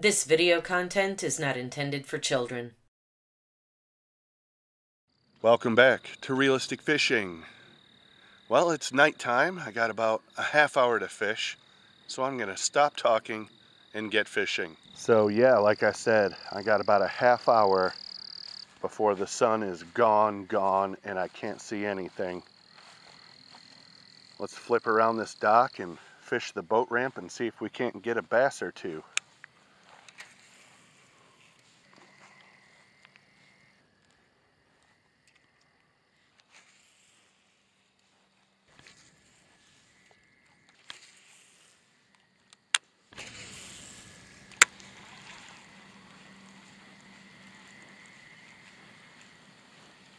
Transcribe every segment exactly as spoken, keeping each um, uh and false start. This video content is not intended for children. Welcome back to Realistic Fishing. Well, it's nighttime. I got about a half hour to fish, so I'm gonna stop talking and get fishing. So yeah, like I said, I got about a half hour before the sun is gone, gone, and I can't see anything. Let's flip around this dock and fish the boat ramp and see if we can't get a bass or two.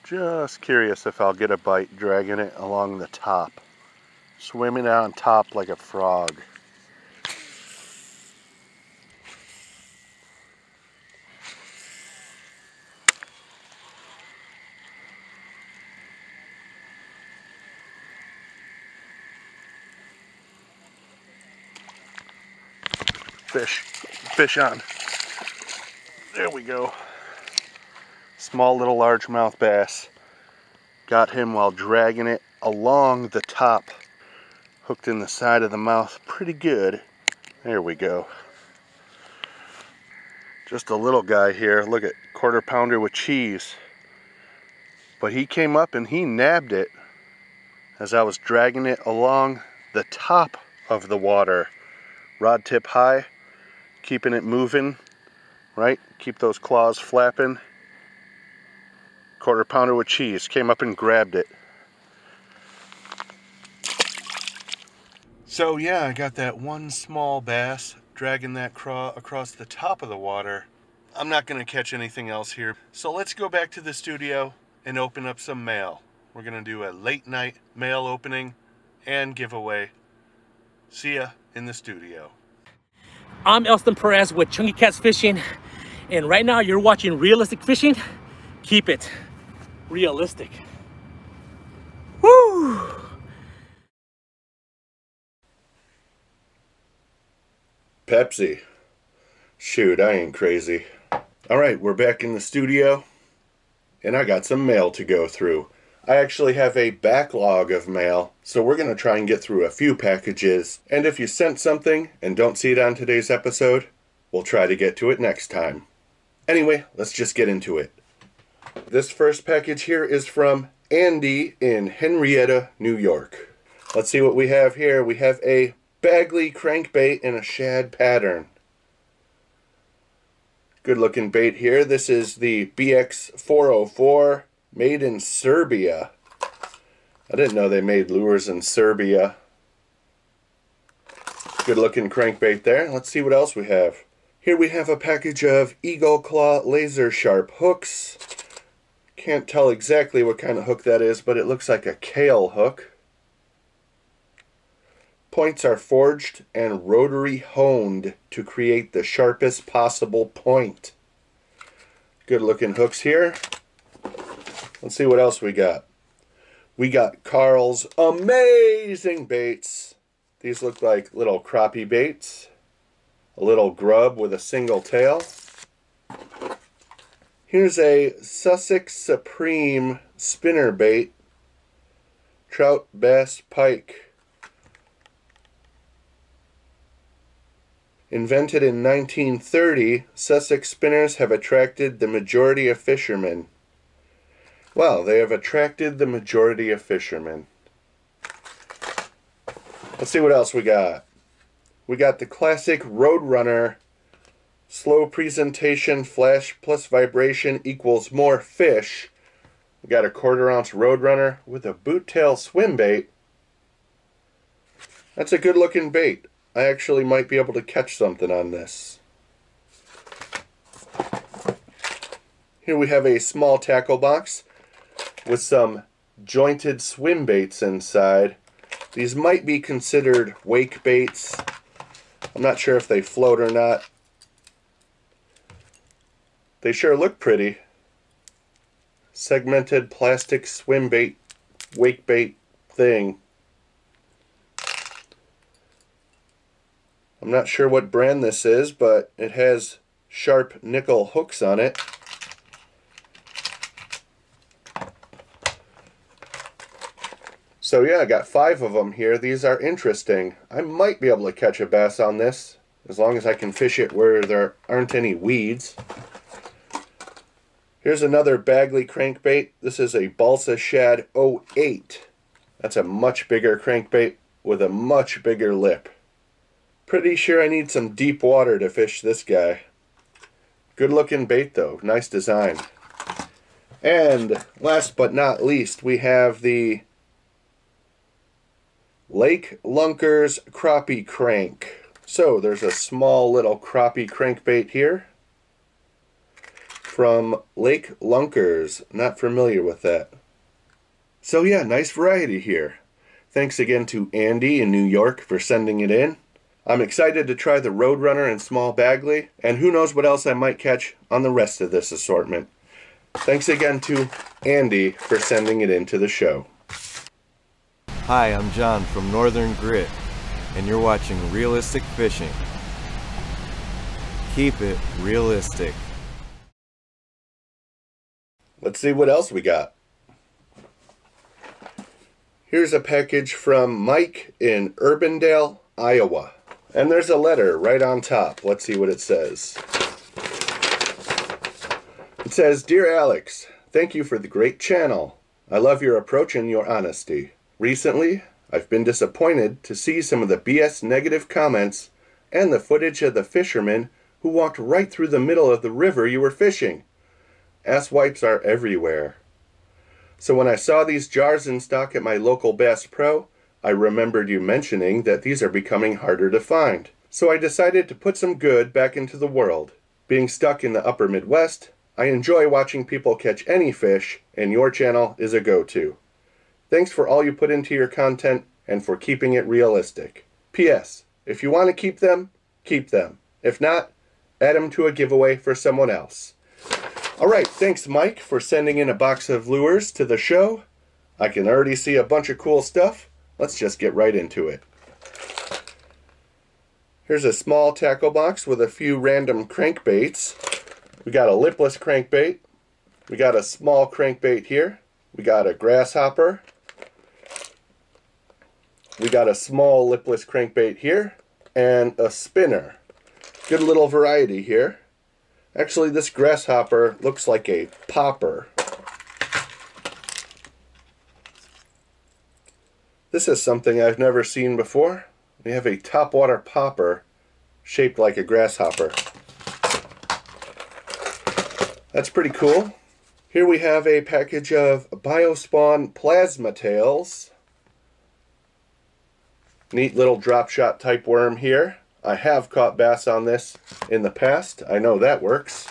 Just curious if I'll get a bite dragging it along the top. Swimming on top like a frog. Fish, fish on. There we go. Small little largemouth bass. Got him while dragging it along the top. Hooked in the side of the mouth pretty good. There we go. Just a little guy here. Look at quarter pounder with cheese. But he came up and he nabbed it as I was dragging it along the top of the water. Rod tip high, keeping it moving, right? Keep those claws flapping. Quarter pounder with cheese came up and grabbed it. So yeah, I got that one small bass dragging that craw across the top of the water. I'm not gonna catch anything else here, so let's go back to the studio and open up some mail. We're gonna do a late night mail opening and giveaway. See ya in the studio. I'm Elston Perez with Chunky Cats Fishing, and right now you're watching Realistic Fishing. Keep it realistic. Woo! Pepsi. Shoot, I ain't crazy. All right, we're back in the studio, and I got some mail to go through. I actually have a backlog of mail, so we're going to try and get through a few packages. And if you sent something and don't see it on today's episode, we'll try to get to it next time. Anyway, let's just get into it. This first package here is from Andy in Henrietta, New York. Let's see what we have here. We have a Bagley crankbait in a shad pattern. Good looking bait here. This is the B X four oh four, made in Serbia. I didn't know they made lures in Serbia. Good looking crankbait there. Let's see what else we have. Here we have a package of Eagle Claw laser sharp hooks. Can't tell exactly what kind of hook that is, but it looks like a kale hook. Points are forged and rotary honed to create the sharpest possible point. Good looking hooks here. Let's see what else we got. We got Carl's amazing baits. These look like little crappie baits. A little grub with a single tail. Here's a Sussex Supreme spinnerbait, trout, bass, pike. Invented in nineteen thirty, Sussex spinners have attracted the majority of fishermen. Wow, they have attracted the majority of fishermen. Let's see what else we got. We got the classic Roadrunner. Slow presentation, flash plus vibration equals more fish. We got a quarter ounce Roadrunner with a boot tail swim bait. That's a good looking bait. I actually might be able to catch something on this. Here we have a small tackle box with some jointed swim baits inside. These might be considered wake baits. I'm not sure if they float or not. They sure look pretty. Segmented plastic swim bait, wake bait thing. I'm not sure what brand this is, but it has sharp nickel hooks on it. So yeah, I got five of them here. These are interesting. I might be able to catch a bass on this, as long as I can fish it where there aren't any weeds. Here's another Bagley crankbait. This is a Balsa Shad oh eight. That's a much bigger crankbait with a much bigger lip. Pretty sure I need some deep water to fish this guy. Good looking bait though, nice design. And last but not least, we have the Lake Lunkers crappie crank. So there's a small little crappie crankbait here from Lake Lunkers. Not familiar with that. So yeah, nice variety here. Thanks again to Andy in New York for sending it in. I'm excited to try the Roadrunner and Small Bagley, and who knows what else I might catch on the rest of this assortment. Thanks again to Andy for sending it into the show. Hi, I'm John from Northern Grit, and you're watching Realistic Fishing. Keep it realistic. Let's see what else we got. Here's a package from Mike in Urbandale, Iowa. And there's a letter right on top. Let's see what it says. It says, Dear Alex, thank you for the great channel. I love your approach and your honesty. Recently, I've been disappointed to see some of the B S negative comments and the footage of the fishermen who walked right through the middle of the river you were fishing. Asswipes are everywhere. So when I saw these jars in stock at my local Bass Pro, I remembered you mentioning that these are becoming harder to find, so I decided to put some good back into the world. Being stuck in the upper Midwest, I enjoy watching people catch any fish, and your channel is a go-to. Thanks for all you put into your content and for keeping it realistic. P S. If you want to keep them, keep them. If not, add them to a giveaway for someone else. Alright, thanks Mike for sending in a box of lures to the show. I can already see a bunch of cool stuff. Let's just get right into it. Here's a small tackle box with a few random crankbaits. We got a lipless crankbait. We got a small crankbait here. We got a grasshopper. We got a small lipless crankbait here. And a spinner. Good little variety here. Actually, this grasshopper looks like a popper. This is something I've never seen before. We have a topwater popper shaped like a grasshopper. That's pretty cool. Here we have a package of Biospawn Plasma Tails. Neat little drop shot type worm here. I have caught bass on this in the past. I know that works.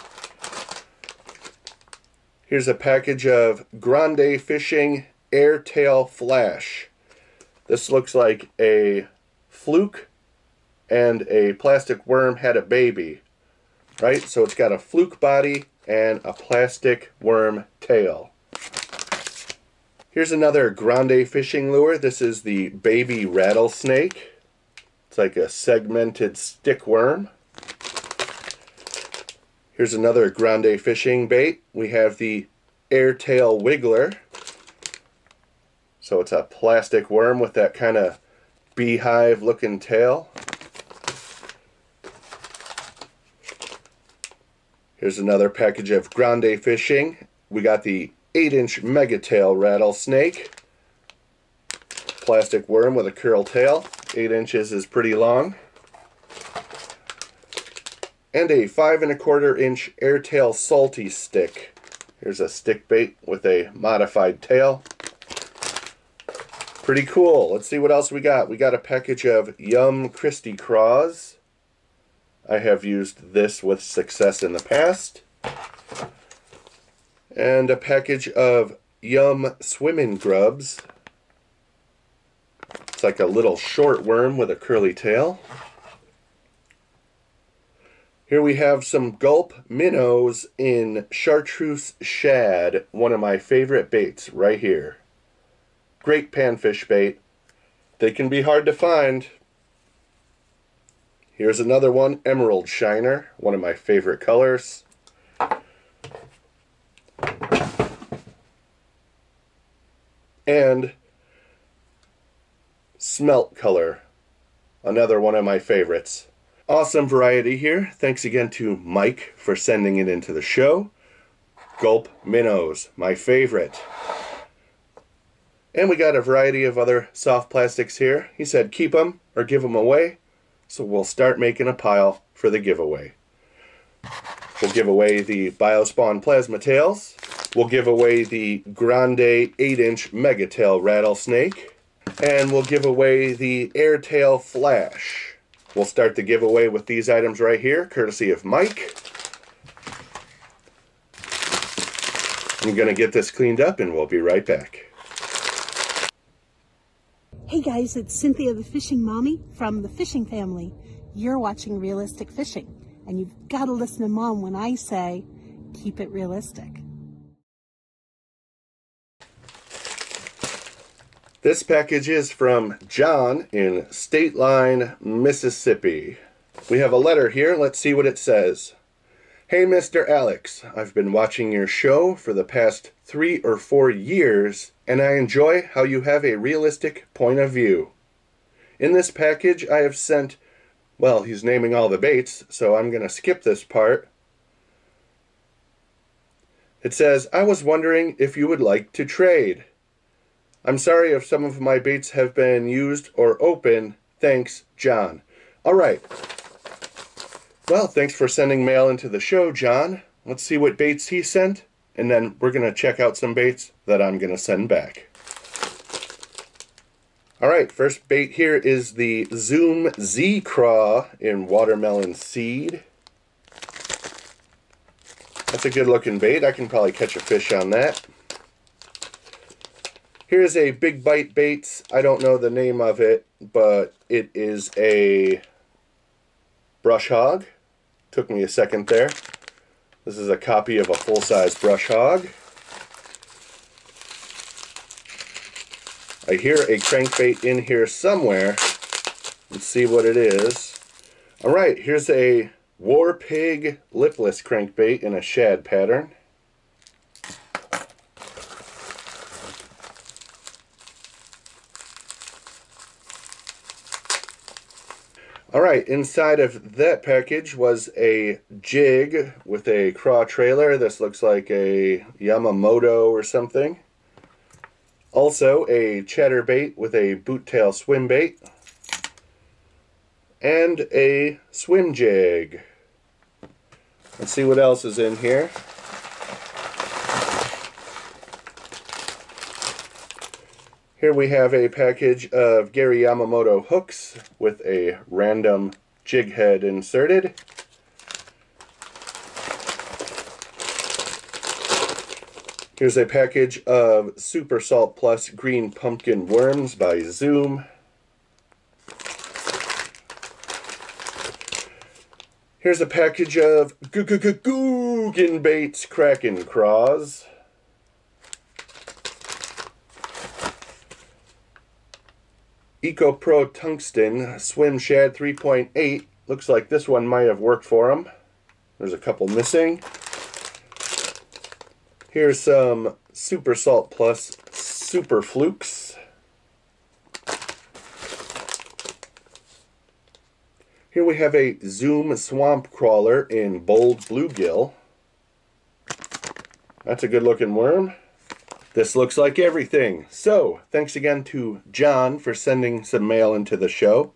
Here's a package of Grande Fishing Airtail Flash. This looks like a fluke and a plastic worm had a baby, right? So it's got a fluke body and a plastic worm tail. Here's another Grande Fishing lure. This is the Baby Rattlesnake. It's like a segmented stick worm. Here's another Grande Fishing bait. We have the Airtail Wiggler. So it's a plastic worm with that kind of beehive looking tail. Here's another package of Grande Fishing. We got the eight inch Megatail rattlesnake. Plastic worm with a curl tail. eight inches is pretty long. And a five and a quarter inch Airtail salty stick. Here's a stick bait with a modified tail. Pretty cool. Let's see what else we got. We got a package of Yum Christy Craws. I have used this with success in the past. And a package of Yum Swimming Grubs. It's like a little short worm with a curly tail. Here we have some Gulp Minnows in Chartreuse Shad, one of my favorite baits right here. Great panfish bait. They can be hard to find. Here's another one, Emerald Shiner, one of my favorite colors. And Smelt Color, another one of my favorites. Awesome variety here. Thanks again to Mike for sending it into the show. Gulp Minnows, my favorite. And we got a variety of other soft plastics here. He said keep them or give them away. So we'll start making a pile for the giveaway. We'll give away the Biospawn Plasma Tails. We'll give away the Grande eight inch Megatail Rattlesnake. And we'll give away the Airtail Flash. We'll start the giveaway with these items right here, courtesy of Mike. I'm going to get this cleaned up and we'll be right back. Hey guys, it's Cynthia the Fishing Mommy from the Fishing Family. You're watching Realistic Fishing, and you've got to listen to Mom when I say, keep it realistic. This package is from John in Stateline, Mississippi. We have a letter here. Let's see what it says. Hey Mister Alex, I've been watching your show for the past three or four years, and I enjoy how you have a realistic point of view. In this package I have sent, well, he's naming all the baits, so I'm going to skip this part. It says, I was wondering if you would like to trade. I'm sorry if some of my baits have been used or open. Thanks, John. All right. Well, thanks for sending mail into the show, John. Let's see what baits he sent, and then we're going to check out some baits that I'm going to send back. All right, first bait here is the Zoom Z-Craw in Watermelon Seed. That's a good-looking bait. I can probably catch a fish on that. Here's a Big Bite Baits. I don't know the name of it, but it is a brush hog. Took me a second there. This is a copy of a full-size brush hog. I hear a crankbait in here somewhere. Let's see what it is. All right, here's a War Pig lipless crankbait in a shad pattern. All right, inside of that package was a jig with a craw trailer. This looks like a Yamamoto or something. Also, a chatterbait with a boottail swim bait. And a swim jig. Let's see what else is in here. Here we have a package of Gary Yamamoto hooks with a random jig head inserted. Here's a package of Super Salt Plus Green Pumpkin Worms by Zoom. Here's a package of Googan Baits Kraken Craws. Eco Pro Tungsten Swim Shad three point eight. Looks like this one might have worked for him. There's a couple missing. Here's some Super Salt Plus Super Flukes. Here we have a Zoom Swamp Crawler in Bold Bluegill. That's a good looking worm. This looks like everything. So, thanks again to John for sending some mail into the show.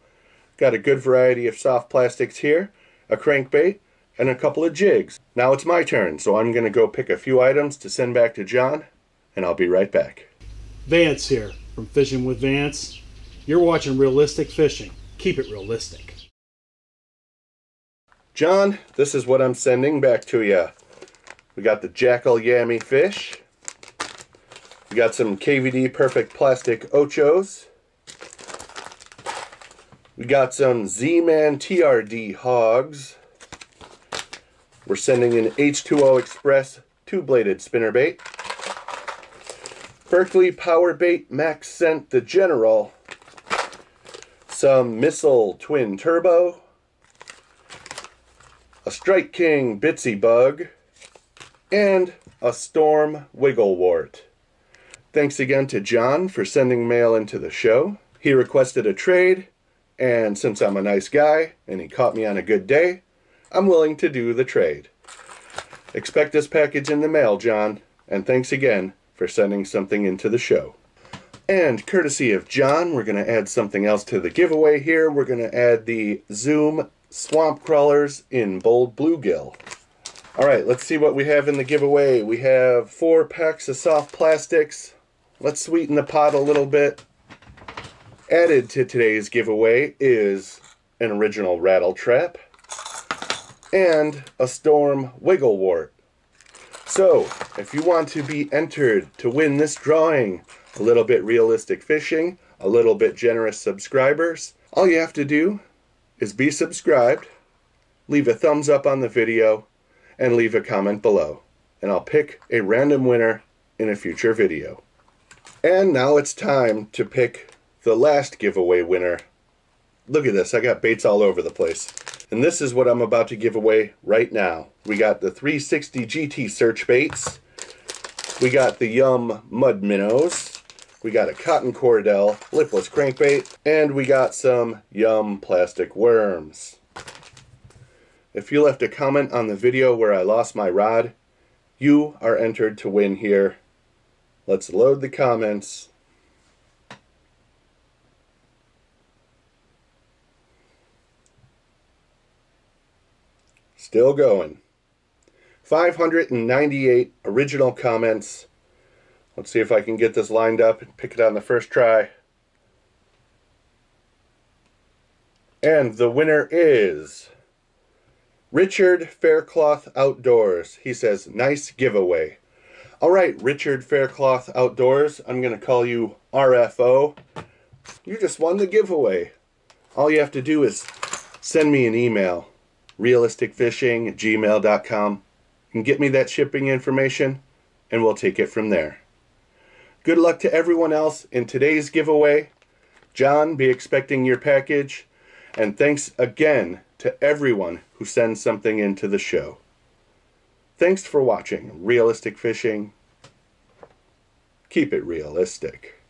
Got a good variety of soft plastics here, a crankbait, and a couple of jigs. Now it's my turn, so I'm going to go pick a few items to send back to John, and I'll be right back. Vance here from Fishing with Vance. You're watching Realistic Fishing. Keep it realistic. John, this is what I'm sending back to you. We got the Jackal Yammy fish. We got some K V D Perfect Plastic Ochos. We got some Z-Man T R D Hogs. We're sending an H two O Express two-bladed spinnerbait. Berkeley Powerbait Max Scent the General. Some Missile Twin Turbo. Strike King Bitsy Bug, and a Storm Wiggle Wart. Thanks again to John for sending mail into the show. He requested a trade, and since I'm a nice guy and he caught me on a good day, I'm willing to do the trade. Expect this package in the mail, John, and thanks again for sending something into the show. And courtesy of John, we're going to add something else to the giveaway here. We're going to add the Zoom Swamp Crawlers in Bold Bluegill. Alright, let's see what we have in the giveaway. We have four packs of soft plastics. Let's sweeten the pot a little bit. Added to today's giveaway is an original rattle trap and a Storm Wiggle Wart. So, if you want to be entered to win this drawing, a little bit realistic fishing, a little bit generous subscribers, all you have to do is be subscribed, leave a thumbs up on the video, and leave a comment below, and I'll pick a random winner in a future video. And now it's time to pick the last giveaway winner. Look at this, I got baits all over the place. And this is what I'm about to give away right now. We got the three sixty G T search baits, we got the Yum Mud Minnows, we got a Cotton Cordel lipless crankbait, and we got some Yum plastic worms. If you left a comment on the video where I lost my rod, you are entered to win here. Let's load the comments. Still going. five hundred ninety-eight original comments. Let's see if I can get this lined up and pick it on the first try. And the winner is Richard Faircloth Outdoors. He says, nice giveaway. All right, Richard Faircloth Outdoors, I'm going to call you R F O. You just won the giveaway. All you have to do is send me an email, realistic fishing at gmail dot com, and get me that shipping information, and we'll take it from there. Good luck to everyone else in today's giveaway. John, be expecting your package. And thanks again to everyone who sends something into the show. Thanks for watching Realistic Fishing. Keep it realistic.